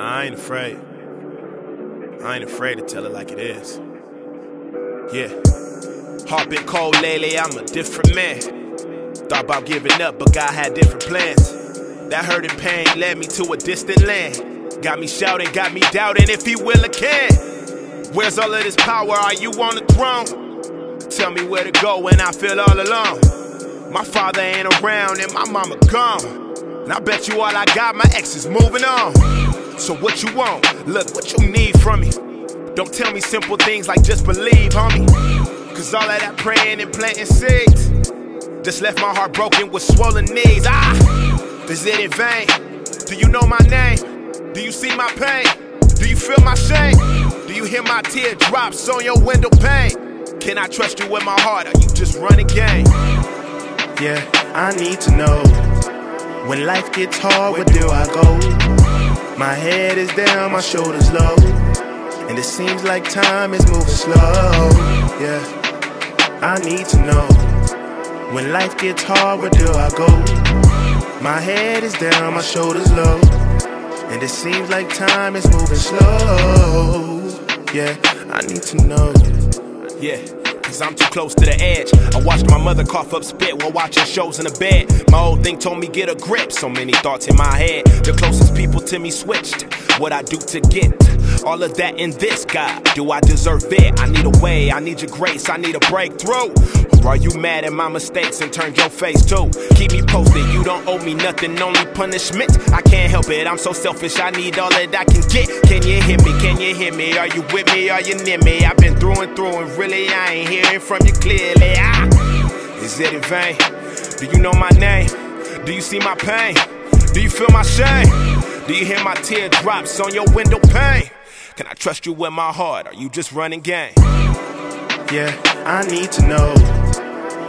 Nah, I ain't afraid. I ain't afraid to tell it like it is. Yeah. Heart been cold lately, I'm a different man. Thought about giving up, but God had different plans. That hurt and pain led me to a distant land. Got me shouting, got me doubting if he will or can. Where's all of this power? Are you on the throne? Tell me where to go when I feel all alone. My father ain't around and my mama gone. And I bet you all I got, my ex is moving on. So what you want? Look, what you need from me? Don't tell me simple things like just believe, homie. Cause all of that praying and planting seeds just left my heart broken with swollen knees. Is it in vain? Do you know my name? Do you see my pain? Do you feel my shame? Do you hear my teardrops on your window pane? Can I trust you with my heart? Or you just running game? Yeah, I need to know. When life gets hard, where do I go? My head is down, my shoulders low, and it seems like time is moving slow. Yeah, I need to know. When life gets hard, where do I go? My head is down, my shoulders low, and it seems like time is moving slow. Yeah, I need to know. Yeah, cause I'm too close to the edge. I watched my mother cough up spit while watching shows in the bed. My old thing told me get a grip, so many thoughts in my head. The closest people to me switched, what I do to get all of that in this, God, do I deserve it? I need a way, I need your grace, I need a breakthrough. Or are you mad at my mistakes and turned your face too? Keep me posted, you don't owe me nothing, only punishment. I can't help it, I'm so selfish, I need all that I can get. Can you hear me? Can you hear me? Are you with me? Are you near me? I've been through and really I ain't hearing from you clearly. Is it in vain? Do you know my name? Do you see my pain? Do you feel my shame? Do you hear my teardrops on your window pane? Can I trust you with my heart? Are you just running game? Yeah, I need to know.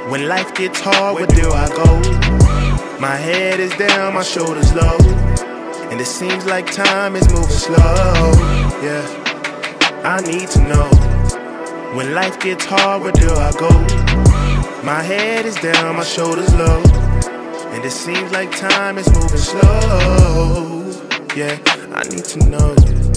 When life gets hard, where do I go? My head is down, my shoulders low, and it seems like time is moving slow. Yeah, I need to know. When life gets hard, where do I go? My head is down, my shoulders low, and it seems like time is moving slow. Yeah, I need to know.